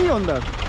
key on that.